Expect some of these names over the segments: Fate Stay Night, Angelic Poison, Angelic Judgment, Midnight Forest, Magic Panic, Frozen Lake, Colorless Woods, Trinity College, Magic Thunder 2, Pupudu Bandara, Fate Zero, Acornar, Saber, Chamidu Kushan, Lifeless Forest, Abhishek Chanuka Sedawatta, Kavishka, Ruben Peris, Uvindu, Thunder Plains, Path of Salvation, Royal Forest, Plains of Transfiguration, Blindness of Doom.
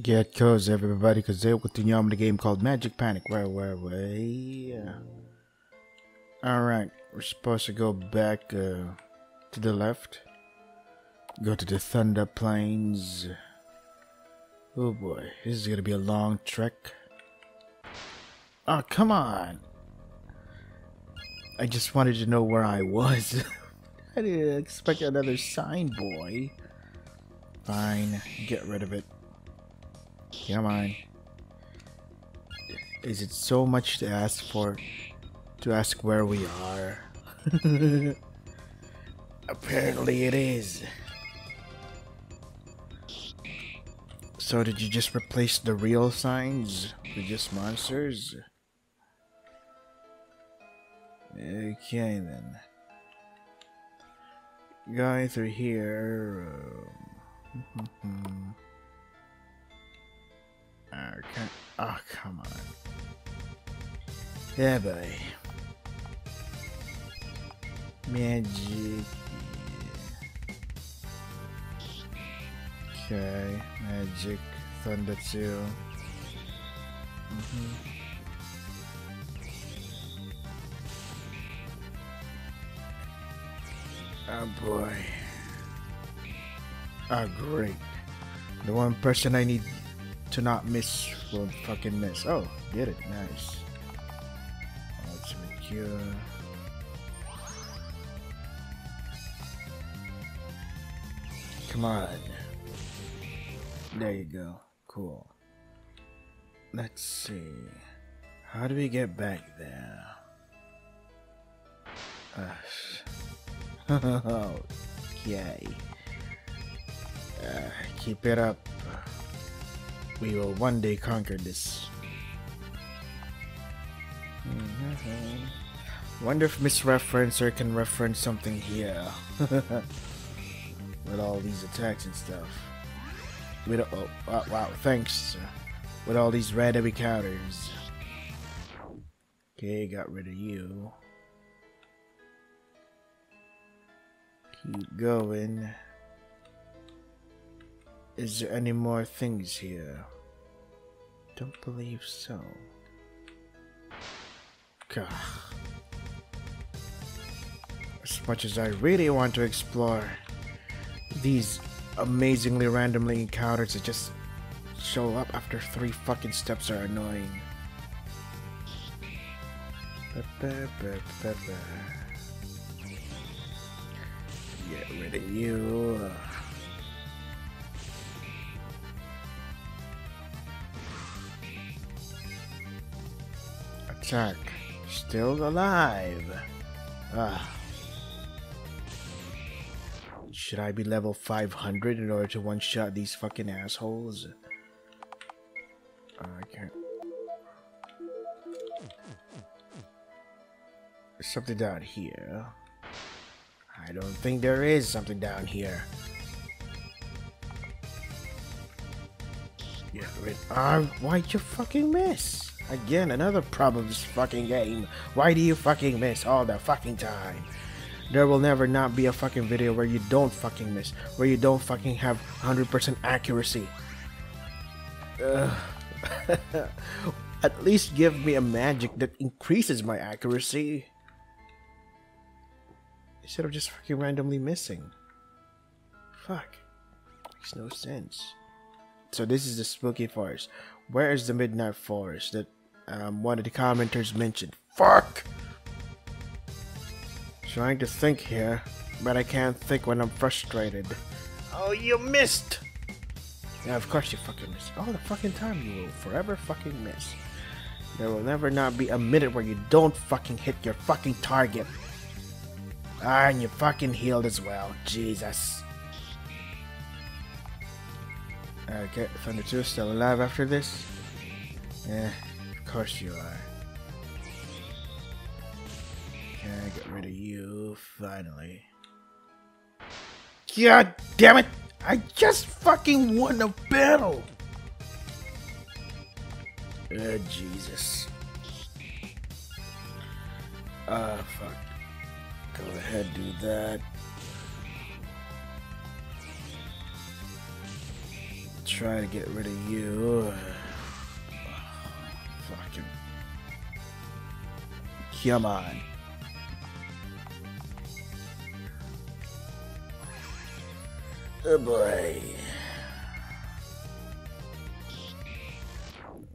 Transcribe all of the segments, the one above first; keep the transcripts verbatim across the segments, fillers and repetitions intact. Get cozy, everybody, because they're with the new the game called Magic Panic. Where, where, where? Yeah. Alright, we're supposed to go back uh, to the left. Go to the Thunder Plains. Oh boy, this is gonna be a long trek. Oh, come on! I just wanted to know where I was. I didn't expect another sign, boy. Fine, get rid of it. Come on. Is it so much to ask for? To ask where we are? Apparently it is. So did you just replace the real signs with just monsters? Okay then. Going through here. Okay. Oh, come on. Yeah, buddy. Magic. Okay. Magic Thunder two. Mm-hmm. Oh, boy. Oh, great. The one person I need to not miss will fucking miss. Oh, get it. Nice. Let's make you. Come on. There you go. Cool. Let's see. How do we get back there? Uh, okay. Uh, keep it up. We will one day conquer this. Mm-hmm. Wonder if Miss Referencer can reference something here. With all these attacks and stuff. With oh, oh wow, thanks. With all these random encounters. Okay, got rid of you. Keep going. Is there any more things here? Don't believe so. Gah. As much as I really want to explore these amazingly randomly encounters that just show up after three fucking steps are annoying. Get rid of you. Attack. Still alive. Ah. Should I be level five hundred in order to one-shot these fucking assholes? Okay. There's something down here. I don't think there is something down here. Yeah, wait, uh, why'd you fucking miss? Again, another problem this fucking game. Why do you fucking miss all the fucking time? There will never not be a fucking video where you don't fucking miss. Where you don't fucking have one hundred percent accuracy. Uh, at least give me a magic that increases my accuracy. Instead of just fucking randomly missing. Fuck. Makes no sense. So this is the spooky forest. Where is the Midnight Forest that um, one of the commenters mentioned? Fuck! Trying to think here, but I can't think when I'm frustrated. Oh, you missed! Yeah, of course you fucking missed. All the fucking time you will forever fucking miss. There will never not be a minute where you don't fucking hit your fucking target. Ah, and you fucking healed as well. Jesus. Okay, Thunder two still alive after this? Yeah, of course you are. Okay, get rid of you, finally. God damn it! I just fucking won a battle! Oh, Jesus. Ah, uh, fuck. Go ahead, do that. try to get rid of you. Oh, fucking. Come on. Oh boy.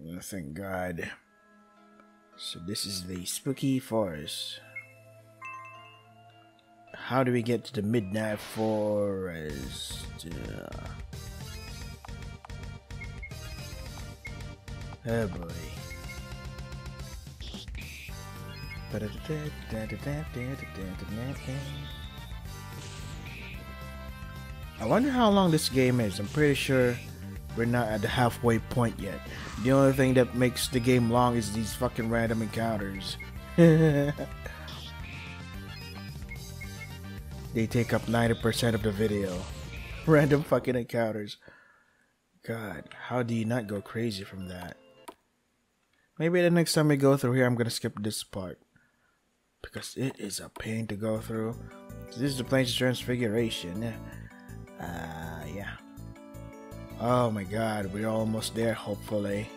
Oh, thank God. So this is the spooky forest. How do we get to the Midnight Forest? Oh boy. I wonder how long this game is. I'm pretty sure we're not at the halfway point yet. The only thing that makes the game long is these fucking random encounters. They take up ninety percent of the video. Random fucking encounters. God, how do you not go crazy from that? Maybe the next time we go through here, I'm gonna skip this part. Because it is a pain to go through. So this is the Plains of Transfiguration. Uh, yeah. Oh my God, we're almost there, hopefully.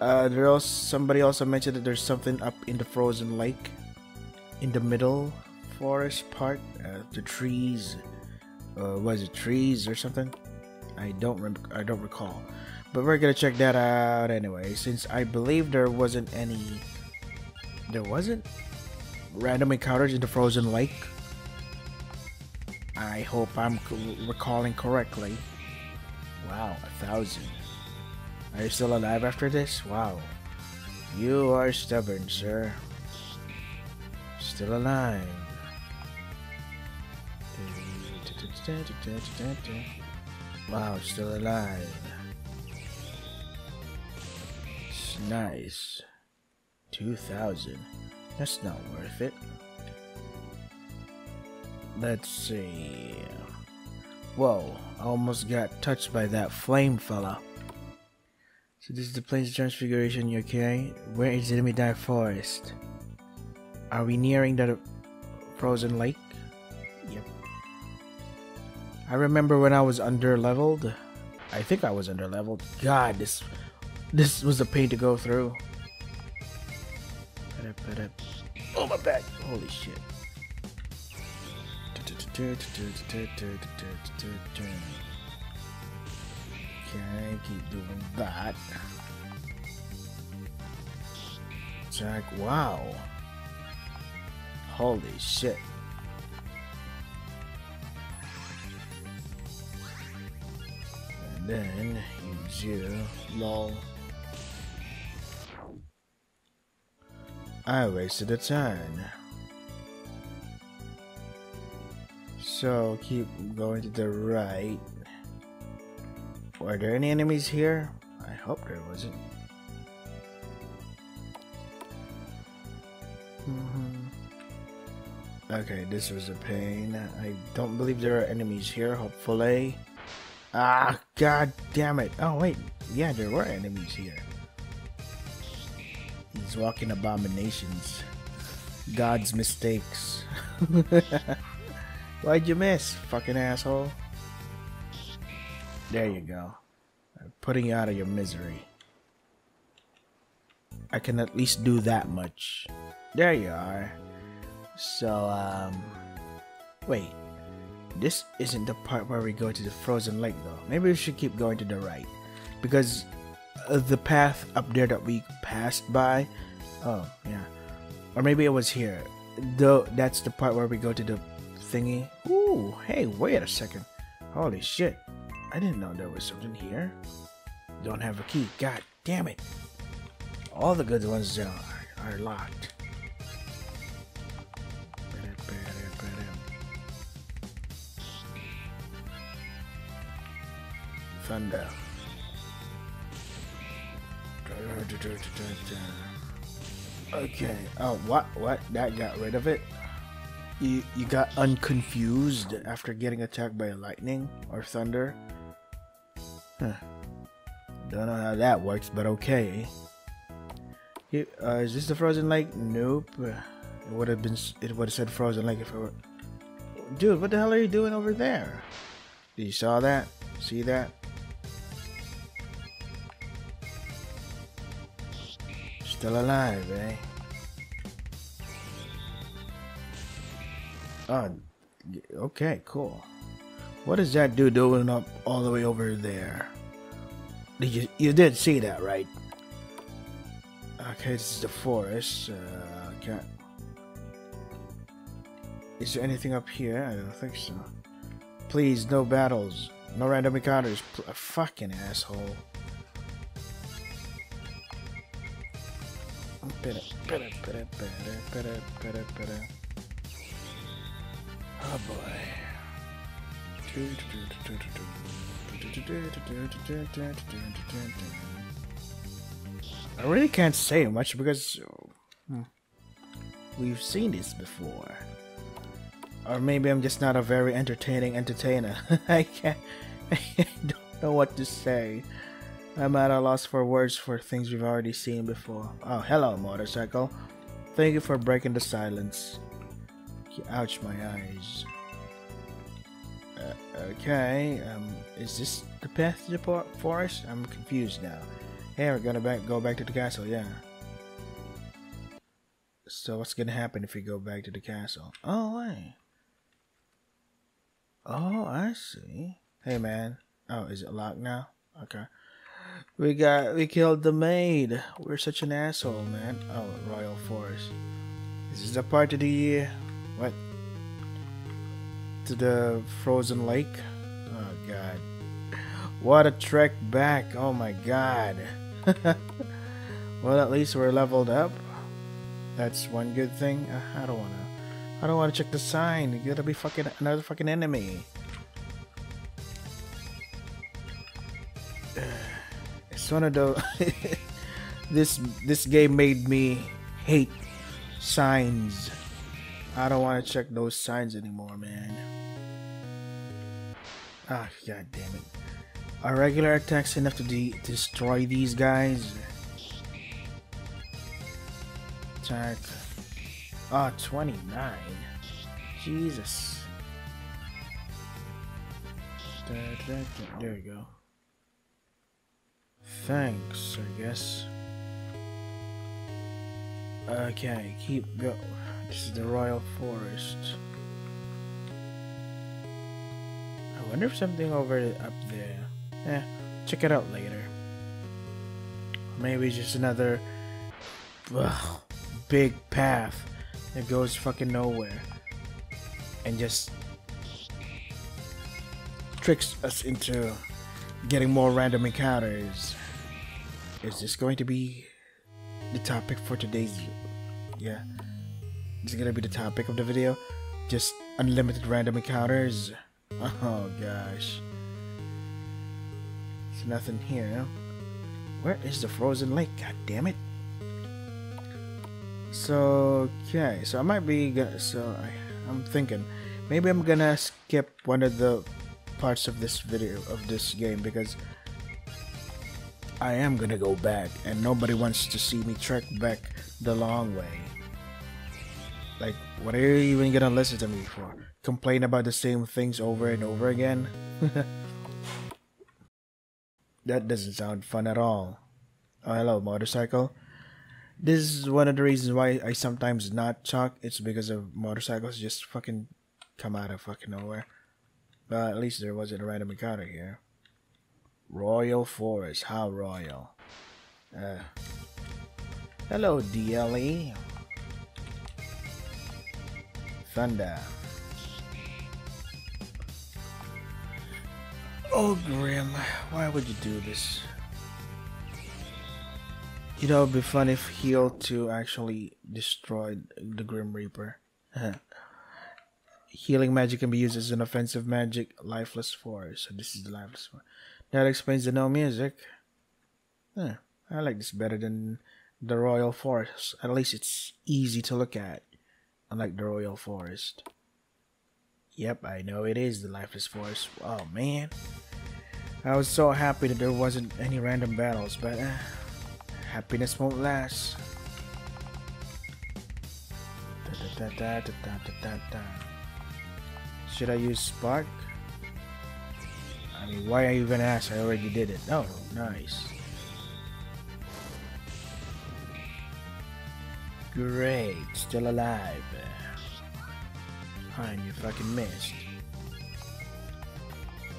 Uh, there also, somebody also mentioned that there's something up in the Frozen Lake. In the middle forest part, uh, the trees, uh, was it trees or something? I don't remember. I don't recall. But we're gonna check that out anyway, since I believe there wasn't any. There wasn't random encounters in the Frozen Lake. I hope I'm recalling correctly. Wow, a thousand. Are you still alive after this? Wow, you are stubborn, sir. Still alive. Wow, still alive. It's nice. two thousand. That's not worth it. Let's see. Whoa, I almost got touched by that flame fella. So this is the Plains of Transfiguration, you okay? Where is the Midnight Forest? Are we nearing the Frozen Lake? Yep. I remember when I was underleveled. I think I was underleveled. God, this this was a pain to go through. Oh my back! Holy shit! Okay, keep doing that. Jack, wow. Holy shit. And then use you. Lol. I wasted a ton. So keep going to the right. Were there any enemies here? I hope there wasn't. Mm-hmm. Okay, this was a pain. I don't believe there are enemies here, hopefully. Ah, god damn it. Oh, wait. Yeah, there were enemies here. These walking abominations. God's mistakes. Why'd you miss, fucking asshole? There you go. I'm putting you out of your misery. I can at least do that much. There you are. So, um, wait, this isn't the part where we go to the Frozen Lake though. Maybe we should keep going to the right, because uh, the path up there that we passed by, oh, yeah, or maybe it was here, though. That's the part where we go to the thingy. Ooh, hey, wait a second. Holy shit, I didn't know there was something here. Don't have a key, god damn it. All the good ones are, are locked. Thunder. Okay. Oh, what? What? That got rid of it? You you got unconfused after getting attacked by lightning or thunder? Huh. Don't know how that works, but okay. Here, uh, is this the Frozen Lake? Nope. It would have been. It would have said Frozen Lake if it were. Dude, what the hell are you doing over there? You saw that? See that? Still alive, eh? Oh, okay, cool. What does that dude doing up all the way over there? Did you you did see that, right? Okay, this is the forest. Uh, can't. Is there anything up here? I don't think so. Please, no battles, no random encounters. A fucking asshole. Oh boy. I really can't say much because hmm, we've seen this before. Or maybe I'm just not a very entertaining entertainer. I can't. I don't know what to say. I'm at a loss for words for things we've already seen before. Oh, hello, motorcycle. Thank you for breaking the silence. Ouch, my eyes. Uh, okay, um, is this the path to the forest? I'm confused now. Hey, we're gonna back, go back to the castle, yeah. So what's gonna happen if we go back to the castle? Oh, wait. Oh, I see. Hey, man. Oh, is it locked now? Okay. We got, we killed the maid. We're such an asshole, man. Oh, Royal Forest. This is the part of the year. What? To the Frozen Lake? Oh god. What a trek back. Oh my god. Well, at least we're leveled up. That's one good thing. I don't wanna I don't wanna check the sign. You gotta be fucking another fucking enemy. It's one of those. This this game made me hate signs. I don't want to check those signs anymore, man. Ah, god damn it. Are regular attacks enough to de destroy these guys? Attack. Ah, oh, twenty-nine. Jesus. There we go. Thanks, I guess. Okay, keep going. This is the Royal Forest. I wonder if something over up there. Eh, check it out later. Maybe just another ugh, big path that goes fucking nowhere and just tricks us into getting more random encounters. Is this going to be the topic for today's? Yeah. It's gonna be the topic of the video. Just unlimited random encounters. Oh gosh. There's nothing here. Where is the Frozen Lake? God damn it. So okay, so I might be gonna, so I, I'm thinking maybe I'm gonna skip one of the parts of this video of this game because I am gonna go back and nobody wants to see me trek back the long way. Like, what are you even gonna listen to me for? Complain about the same things over and over again? That doesn't sound fun at all. Oh, hello, motorcycle. This is one of the reasons why I sometimes not talk. It's because of motorcycles just fucking come out of fucking nowhere. But at least there wasn't a random encounter here. Royal Forest. How royal. Uh, hello, D L E. Thunder. Oh, Grim, why would you do this? You know, it'd be fun if Heal two actually destroyed the Grim Reaper. Healing magic can be used as an offensive magic. Lifeless Forest. So this is the Lifeless Forest. That explains the no music. Huh. I like this better than the Royal Forest. At least it's easy to look at. Unlike the Royal Forest. Yep, I know it is the Lifeless Forest. Oh man, I was so happy that there wasn't any random battles, but uh, happiness won't last. Da, da, da, da, da, da, da, da. Should I use Spark? mean, why are you even ask? I already did it. Oh, nice. Great, still alive. Fine, you fucking missed.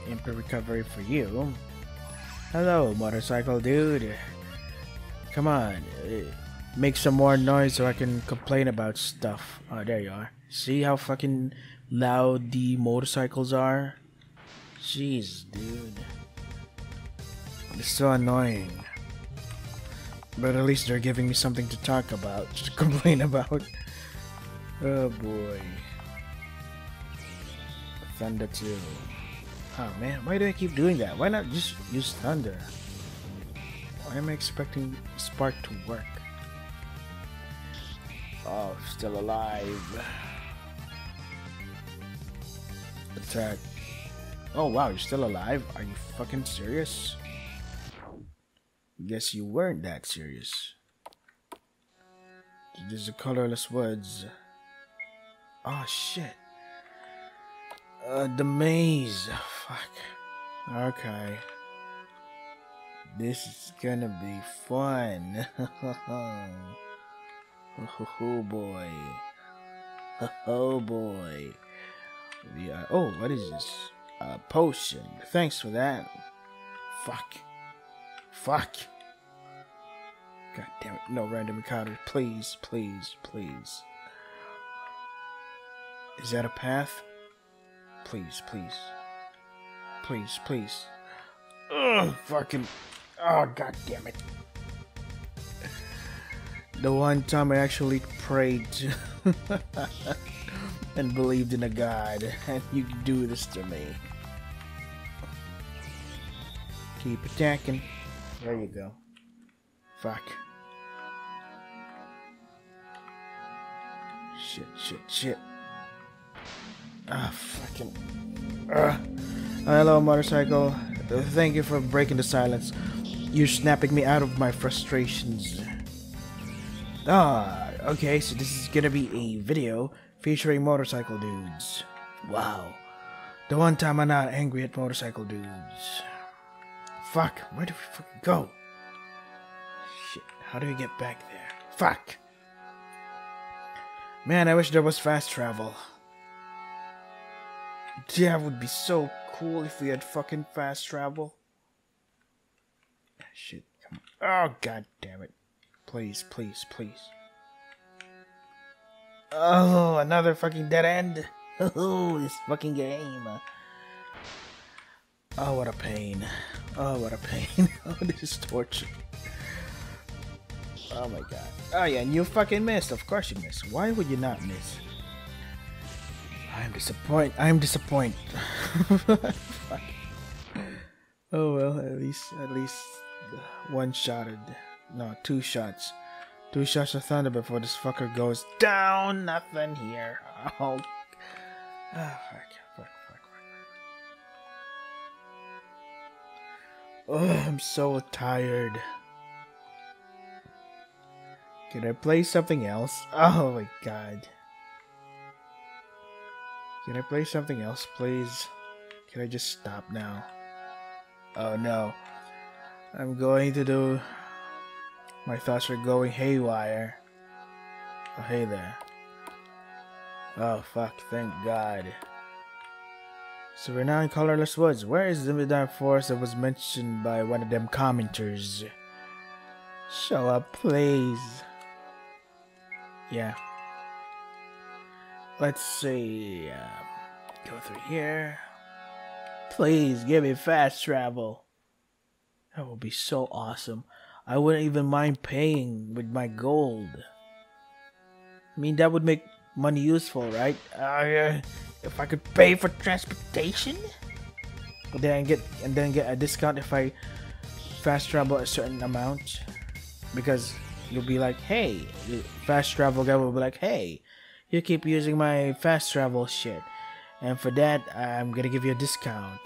Imper recovery for you. Hello, motorcycle dude. Come on, make some more noise so I can complain about stuff. Oh, there you are. See how fucking loud the motorcycles are? Jeez, dude. It's so annoying. But at least they're giving me something to talk about, to complain about. Oh boy. Thunder two. Oh man, why do I keep doing that? Why not just use thunder? Why am I expecting spark to work? Oh, still alive. Attack. Oh wow, you're still alive? Are you fucking serious? Guess you weren't that serious. There's the Colorless Woods. Oh shit. Uh, the maze. Oh, fuck. Okay. This is gonna be fun. Oh boy. Oh boy. We are. Oh, what is this? A potion. Thanks for that. Fuck. Fuck. God damn it. No random encounters. Please, please, please. Is that a path? Please, please. Please, please. Ugh, fucking. Oh, god damn it. The one time I actually prayed to and believed in a god, and you do this to me. Keep attacking. There you go. Fuck. Shit, shit, shit. Ah, fucking. Uh, hello, motorcycle. Thank you for breaking the silence. You're snapping me out of my frustrations. Ah, okay, so this is gonna be a video featuring motorcycle dudes. Wow. The one time I'm not angry at motorcycle dudes. Fuck, where do we fucking go? Shit, how do we get back there? Fuck! Man, I wish there was fast travel. That would be so cool if we had fucking fast travel. Shit, come on. Oh, god damn it. Please, please, please. Oh, another fucking dead end. Oh, this fucking game. Oh, what a pain. Oh, what a pain. Oh, this is torture. Oh my god. Oh yeah, and you fucking missed. Of course you missed. Why would you not miss? I'm disappointed. I'm disappointed. Fuck. Oh well, at least, at least one shotted. No, two shots. Two shots of thunder before this fucker goes down. Nothing here. Oh, oh fuck. Oh, I'm so tired. Can I play something else? Oh my god. Can I play something else, please? Can I just stop now? Oh no. I'm going to do... My thoughts are going haywire. Oh, hey there. Oh fuck, thank god. So we're now in Colorless Woods. Where is the Midnight Forest that was mentioned by one of them commenters? Show up, please. Yeah. Let's see. Um, go through here. Please give me fast travel. That would be so awesome. I wouldn't even mind paying with my gold. I mean, that would make money useful, right? Uh, yeah. If I could pay for transportation, and then get and then get a discount if I fast travel a certain amount, because you'll be like, hey, the fast travel guy will be like, hey, you keep using my fast travel shit, and for that I'm gonna give you a discount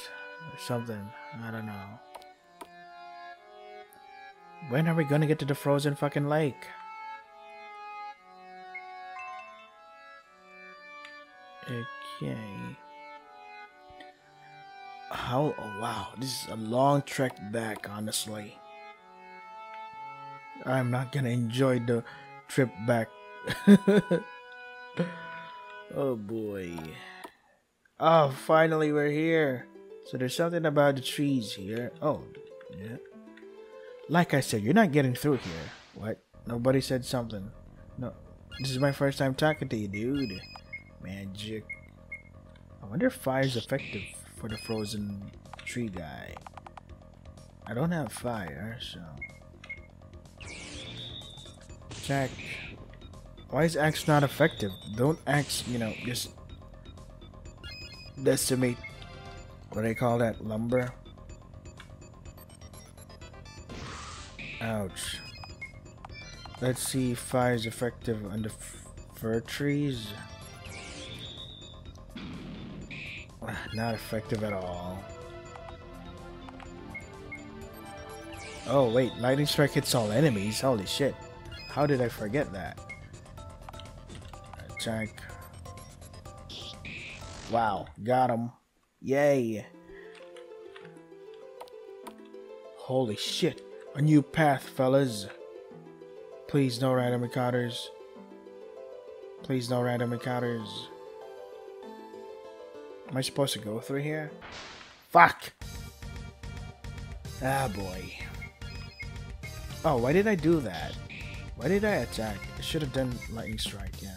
or something. I don't know. When are we gonna get to the frozen fucking lake? Okay. how, oh wow, this is a long trek back, honestly. I'm not gonna enjoy the trip back. Oh boy. Oh, finally we're here. So there's something about the trees here. Oh, yeah. Like I said, you're not getting through here. What? Nobody said something. No, this is my first time talking to you, dude. Magic. I wonder if fire is effective for the frozen tree guy. I don't have fire, so... Check. Why is axe not effective? Don't axe, you know, just... decimate... what do they call that? Lumber? Ouch. Let's see if fire is effective on the f fir trees. Not effective at all. Oh wait, lightning strike hits all enemies. Holy shit. How did I forget that? Attack. Wow, got him. Yay. Holy shit. A new path, fellas. Please no random encounters. Please no random encounters. Am I supposed to go through here? Fuck! Ah, boy. Oh, why did I do that? Why did I attack? I should have done lightning strike, yeah.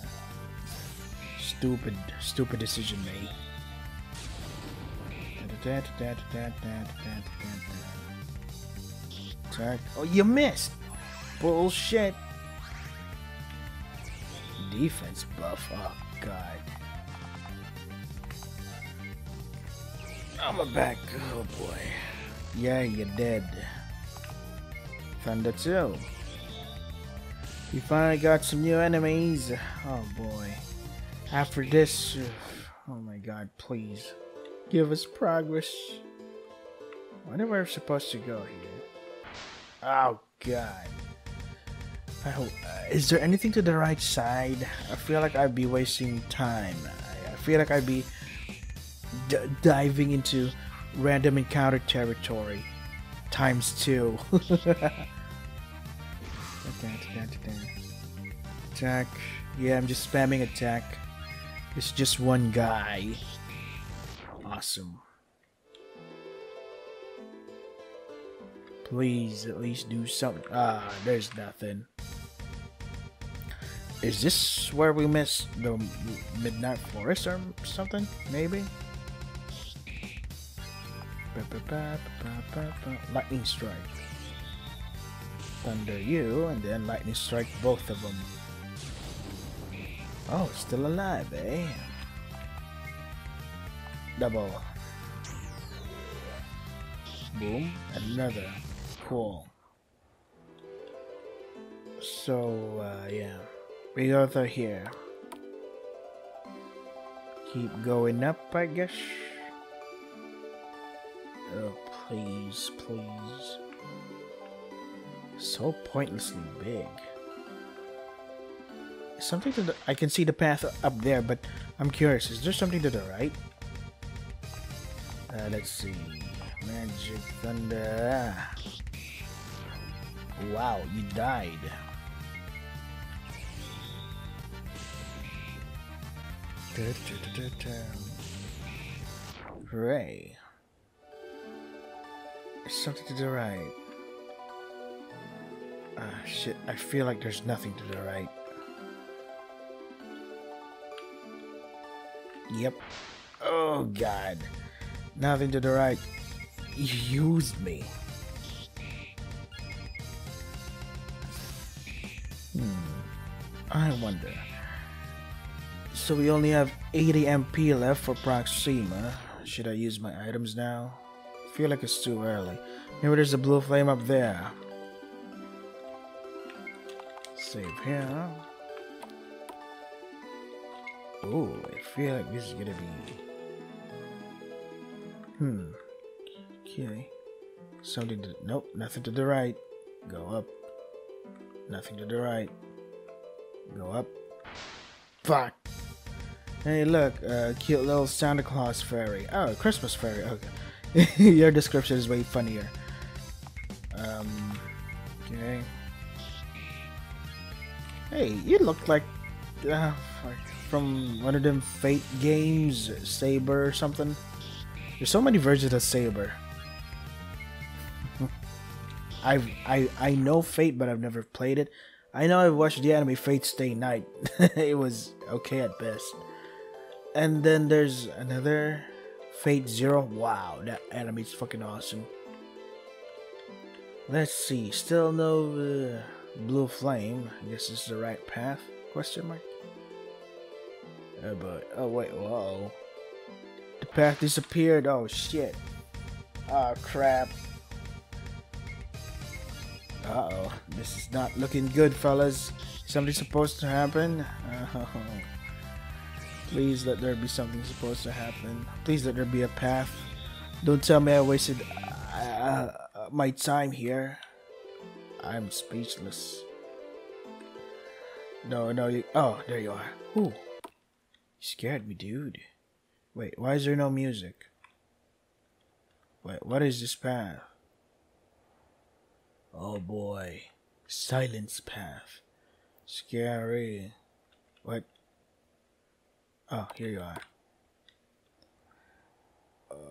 Stupid, stupid decision made. Attack. Oh, you missed! Bullshit! Defense buff, oh god. I'm a back. Oh boy. Yeah, you're dead. Thunder two. We finally got some new enemies. Oh boy. After this. Oh my god, please. Give us progress. I wonder where we're supposed to go here. Oh god. I hope, uh, is there anything to the right side? I feel like I'd be wasting time. I, I feel like I'd be. D diving into random encounter territory times two. Attack. Yeah, I'm just spamming attack. It's just one guy. Awesome. Please at least do something. Ah, there's nothing. Is this where we missed the Midnight Forest or something? Maybe? Lightning strike. Thunder you, and then lightning strike both of them. Oh, still alive, eh? Double. Boom. Another. Cool. So, uh, yeah. We go through here. Keep going up, I guess. Oh, please, please. So pointlessly big. Something to the... I can see the path up there, but I'm curious. Is there something to the right? Uh, let's see. Magic Thunder. Wow, you died. Hooray. Something to the right. Ah, shit. I feel like there's nothing to the right. Yep. Oh, God. Nothing to the right. You used me. Hmm. I wonder. So we only have eighty M P left for Proxima. Should I use my items now? I feel like it's too early. Maybe there's a blue flame up there. Save here. Ooh, I feel like this is gonna be... Hmm. Okay. Something to... Nope, nothing to the right. Go up. Nothing to the right. Go up. Fuck! Hey look, uh, cute little Santa Claus fairy. Oh, Christmas fairy, okay. Your description is way funnier. Um, okay. Hey, you look like uh, from one of them Fate games, Saber or something. There's so many versions of Saber. I've, I I know Fate, but I've never played it. I know I've watched the anime Fate Stay Night. It was okay at best. And then there's another Fate Zero. Wow, that anime's fucking awesome. Let's see. Still no uh, blue flame. I guess this is the right path? Question mark. Oh boy. Oh wait. Whoa. The path disappeared. Oh shit. Oh crap. Uh oh, this is not looking good, fellas. Something's supposed to happen. Oh. Please let there be something supposed to happen. Please let there be a path. Don't tell me I wasted uh, uh, my time here. I'm speechless. No, no, you. Oh, there you are. Ooh. You scared me, dude. Wait, why is there no music? Wait, what is this path? Oh boy, silence path, scary. What? Oh, here you are.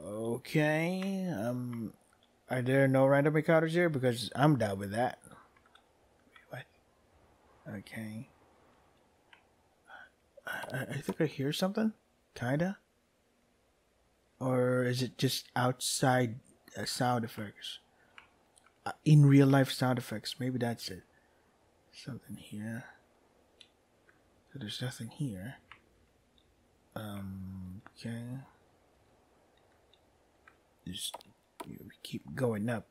Okay, um, are there no random encounters here? Because I'm down with that. What? Okay. I, I think I hear something, kinda. Or is it just outside uh, sound effects? Uh, in real life sound effects, maybe that's it. Something here. So there's nothing here. Um, okay. Just you know, we keep going up.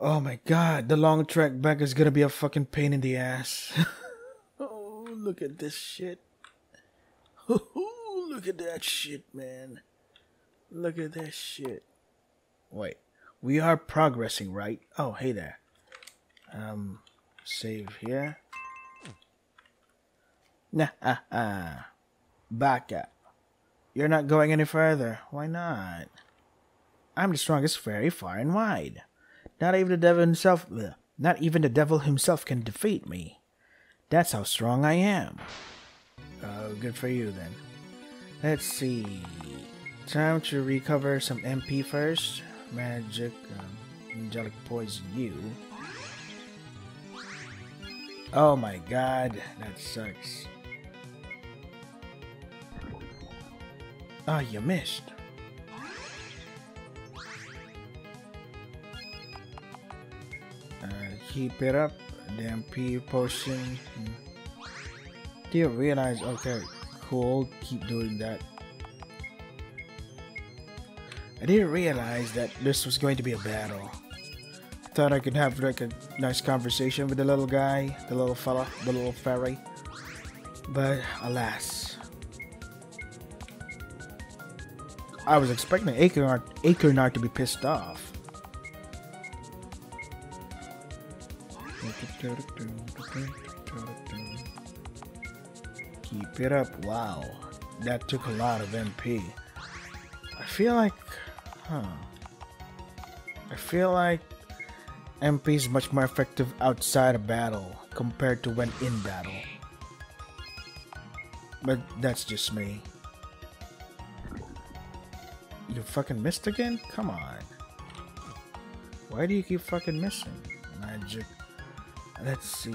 Oh my god, the long trek back is gonna be a fucking pain in the ass. Oh, look at this shit. Oh, look at that shit, man. Look at that shit. Wait. We are progressing, right? Oh, hey there. Um, save here. Nah, ah, ah. Back up. You're not going any further. Why not? I'm the strongest fairy far and wide. Not even the devil himself, bleh, not even the devil himself can defeat me. That's how strong I am. Oh, good for you then. Let's see. Time to recover some M P first. Magic, um, Angelic Poison you. Oh my god, that sucks. Ah, oh, you missed. Uh, keep it up, the M P potion. Do you realize? Okay, cool, keep doing that. I didn't realize that this was going to be a battle. Thought I could have like a nice conversation with the little guy, the little fella, the little fairy. But alas. I was expecting Acornar, Acornar to be pissed off. Keep it up. Wow. That took a lot of M P. I feel like... Huh. I feel like M P is much more effective outside of battle compared to when in battle. But that's just me. You fucking missed again? Come on. Why do you keep fucking missing? Magic. Let's see.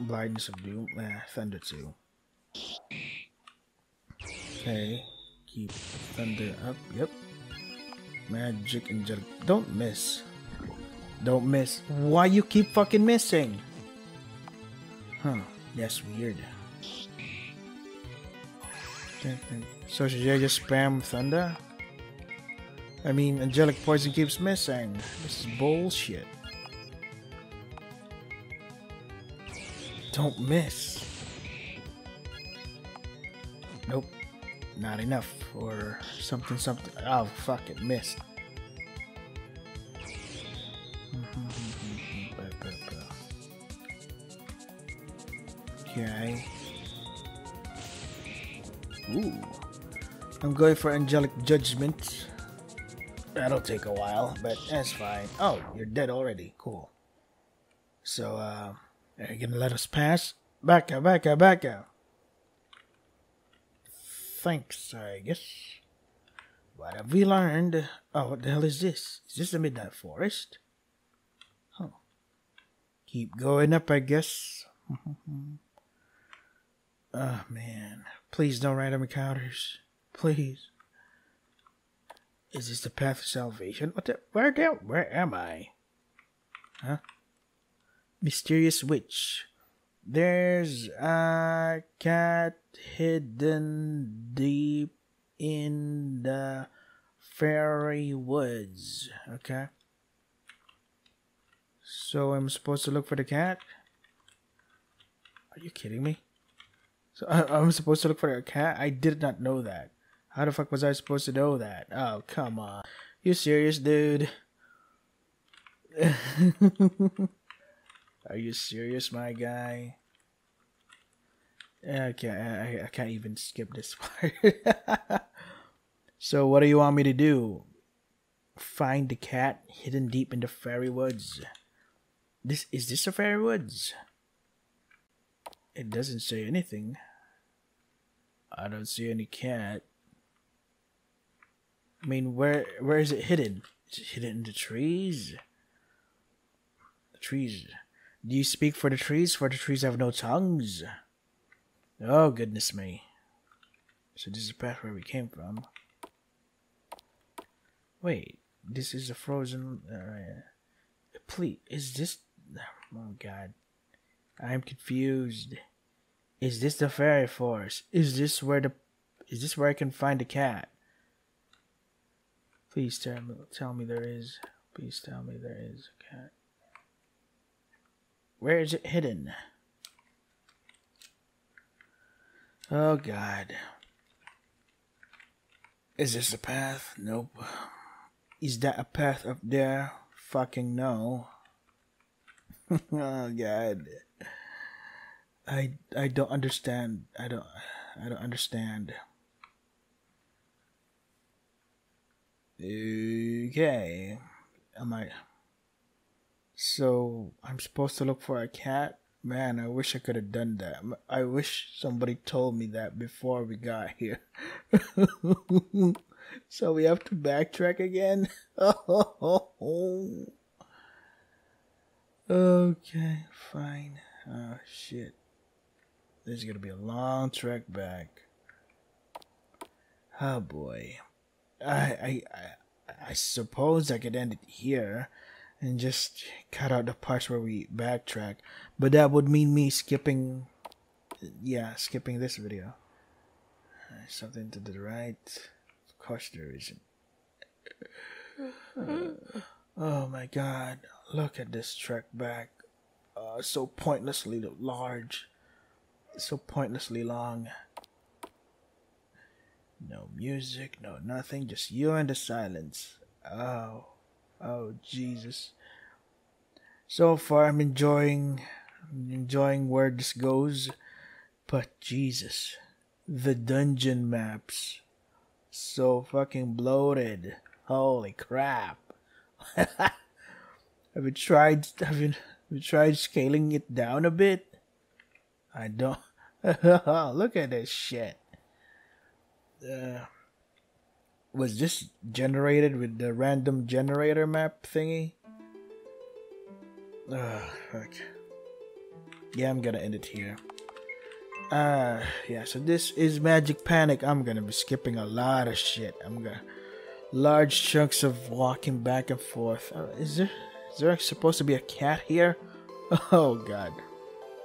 Blindness of Doom. Eh, Thunder two. Okay. Keep Thunder up, yep. Magic Angelic. Don't miss. Don't miss. Why you keep fucking missing? Huh, that's weird. So should I just spam Thunder? I mean, Angelic Poison keeps missing. This is bullshit. Don't miss. Nope. Not enough, or something, something. Oh, fuck it, missed. Okay. Ooh. I'm going for Angelic Judgment. That'll take a while, but that's fine. Oh, you're dead already. Cool. So, uh, are you gonna let us pass? Back out, back out, back out. Thanks, I guess. What have we learned? Oh, what the hell is this? Is this the Midnight Forest? Oh. Keep going up, I guess. Oh, man. Please don't random encounters. Please. Is this the Path of Salvation? What the? Where, the, where am I? Huh? Mysterious Witch. There's a cat hidden deep in the fairy woods. Okay. So I'm supposed to look for the cat? Are you kidding me? So I, I'm supposed to look for a cat? I did not know that. How the fuck was I supposed to know that? Oh, come on. You serious, dude? Are you serious, my guy? Okay, I, I can't even skip this part. So what do you want me to do? Find the cat hidden deep in the fairy woods. This is this the fairy woods? It doesn't say anything. I don't see any cat. I mean, where where is it hidden? Is it hidden in the trees? The trees. Do you speak for the trees? For the trees have no tongues. Oh, goodness me. So this is the path where we came from. Wait, this is a frozen... Uh, please, is this... Oh, God. I'm confused. Is this the fairy forest? Is this where the... Is this where I can find the cat? Please tell me, tell me there is. Please tell me there is a cat. Where is it hidden? Oh, God. Is this a path? Nope. Is that a path up there? Fucking no. Oh, God. I I don't understand. I don't I don't understand. Okay. Am I So I'm supposed to look for a cat? Man, I wish I could have done that. I wish somebody told me that before we got here. So we have to backtrack again? Okay, fine. Oh, shit. This is gonna be a long trek back. Oh, boy. I, I, I, I suppose I could end it here and just cut out the parts where we backtrack, but that would mean me skipping, yeah, skipping this video. There's something to the right. Of course there isn't. Uh, oh my God, look at this trek back. Uh, so pointlessly large, so pointlessly long. No music, no nothing, just you and the silence. Oh, oh Jesus. So far I'm enjoying, enjoying where this goes, but Jesus, the dungeon maps, so fucking bloated. Holy crap. Have you tried, have you, have you tried scaling it down a bit? I don't, look at this shit. Uh, was this generated with the random generator map thingy? Ugh, fuck. Yeah, I'm gonna end it here. Uh, yeah, so this is Magic Panic. I'm gonna be skipping a lot of shit. I'm gonna... Large chunks of walking back and forth. Uh, is there... Is there supposed to be a cat here? Oh, God.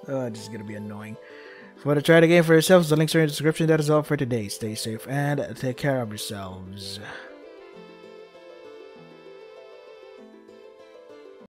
Oh, this is gonna be annoying. If you want to try the game for yourselves, the links are in the description. That is all for today. Stay safe and take care of yourselves.